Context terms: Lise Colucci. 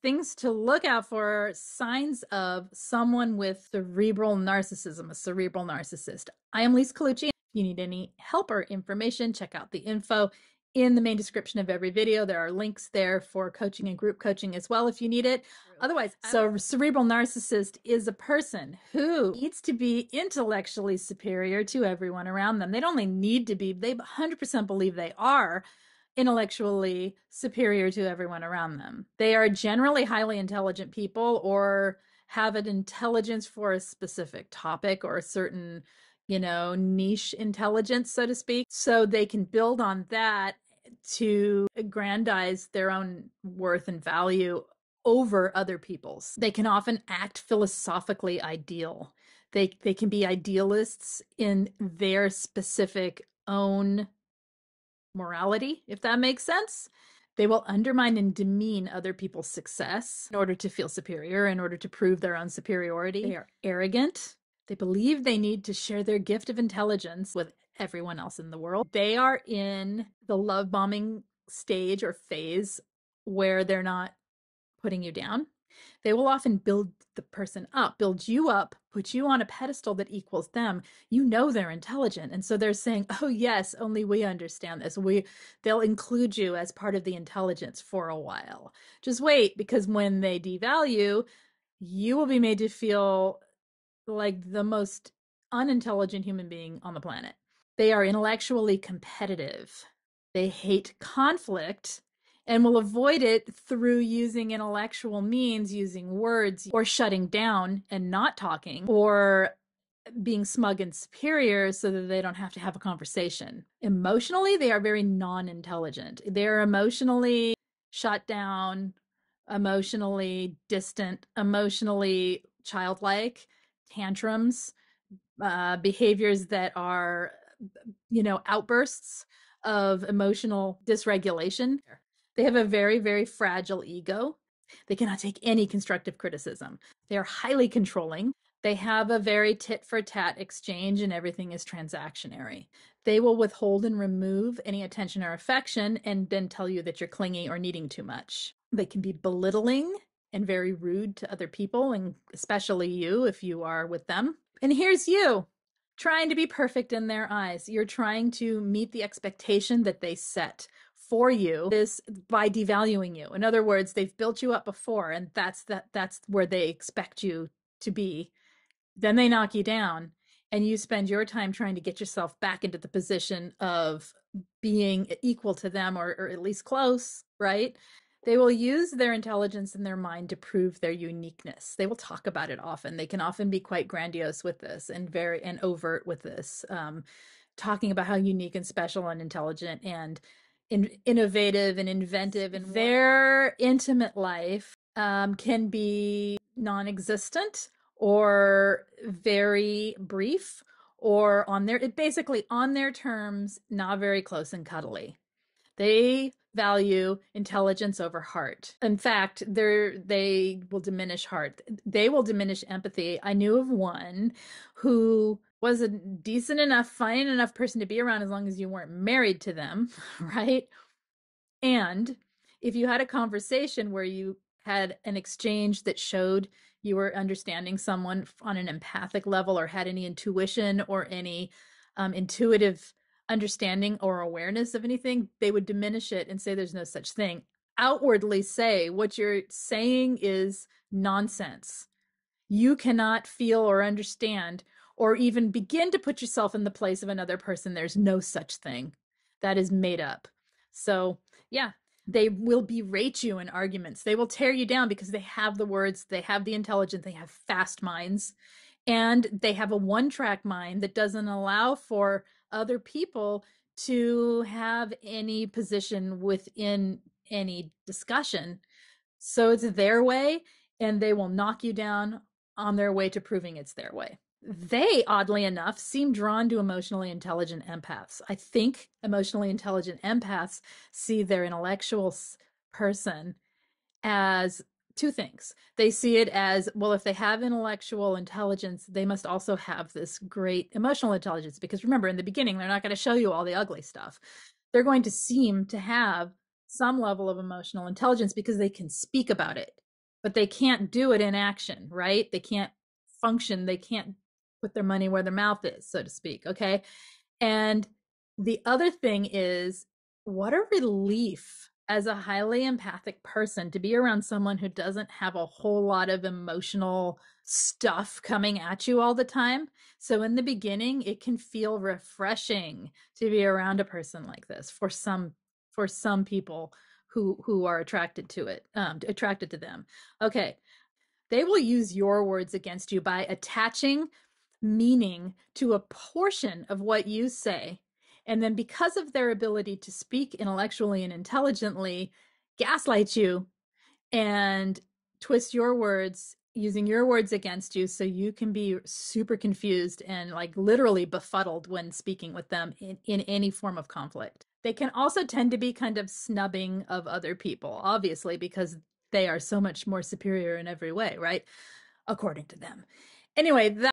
Things to look out for, signs of someone with cerebral narcissism, a cerebral narcissist. I am Lise Colucci. If you need any help or information, check out the info in the main description of every video. There are links there for coaching and group coaching as well if you need it. Otherwise, so cerebral narcissist is a person who needs to be intellectually superior to everyone around them. They don't only need to be, they 100% believe they are intellectually superior to everyone around them. They are generally highly intelligent people or have an intelligence for a specific topic or a certain, you know, niche intelligence, so to speak. So they can build on that to aggrandize their own worth and value over other people's. They can often act philosophically ideal. They can be idealists in their specific own morality, if that makes sense. They will undermine and demean other people's success in order to feel superior, in order to prove their own superiority. They are arrogant. They believe they need to share their gift of intelligence with everyone else in the world. They are in the love bombing stage or phase where they're not putting you down. They will often build the person up, build you up, put you on a pedestal that equals them. You know they're intelligent. And so they're saying, oh, yes, only we understand this. They'll include you as part of the intelligence for a while. Just wait, because when they devalue, you will be made to feel like the most unintelligent human being on the planet. They are intellectually competitive. They hate conflict and will avoid it through using intellectual means, using words, or shutting down and not talking, or being smug and superior so that they don't have to have a conversation. Emotionally, they are very non-intelligent. They're emotionally shut down, emotionally distant, emotionally childlike, tantrums, behaviors that are, you know, outbursts of emotional dysregulation. They have a very, very fragile ego. They cannot take any constructive criticism. They are highly controlling. They have a very tit-for-tat exchange and everything is transactionary. They will withhold and remove any attention or affection and then tell you that you're clingy or needing too much. They can be belittling and very rude to other people, and especially you if you are with them. And here's you, trying to be perfect in their eyes. You're trying to meet the expectation that they set for you is by devaluing you. In other words, they've built you up before, and that's where they expect you to be. Then they knock you down, and you spend your time trying to get yourself back into the position of being equal to them, or at least close, right? They will use their intelligence and their mind to prove their uniqueness. They will talk about it often. They can often be quite grandiose with this and very and overt with this, talking about how unique and special and intelligent and innovative and inventive, and their intimate life can be non-existent or very brief or basically on their terms, not very close and cuddly. They value intelligence over heart. In fact, they will diminish heart. They will diminish empathy. I knew of one who was a decent enough, fine enough person to be around as long as you weren't married to them, right? And if you had a conversation where you had an exchange that showed you were understanding someone on an empathic level or had any intuition or any intuitive understanding or awareness of anything, they would diminish it and say there's no such thing. Outwardly say what you're saying is nonsense. You cannot feel or understand or even begin to put yourself in the place of another person. There's no such thing. That is made up. So yeah, they will berate you in arguments. They will tear you down because they have the words, they have the intelligence, they have fast minds, and they have a one-track mind that doesn't allow for other people to have any position within any discussion. So it's their way, and they will knock you down on their way to proving it's their way. They, oddly enough, seem drawn to emotionally intelligent empaths. I think emotionally intelligent empaths see their intellectual person as two things. They see it as, well, if they have intellectual intelligence, they must also have this great emotional intelligence. Because remember, in the beginning, they're not going to show you all the ugly stuff. They're going to seem to have some level of emotional intelligence because they can speak about it. but they can't do it in action, right? They can't function. They can't put their money where their mouth is, so to speak. Okay. And the other thing is, what a relief as a highly empathic person to be around someone who doesn't have a whole lot of emotional stuff coming at you all the time. So in the beginning, it can feel refreshing to be around a person like this for some people who are attracted to it, attracted to them. Okay. They will use your words against you by attaching meaning to a portion of what you say. And then because of their ability to speak intellectually and intelligently, gaslight you and twist your words, using your words against you, so you can be super confused and like literally befuddled when speaking with them in any form of conflict. They can also tend to be kind of snubbing of other people, obviously, because they are so much more superior in every way, right? According to them. Anyway, that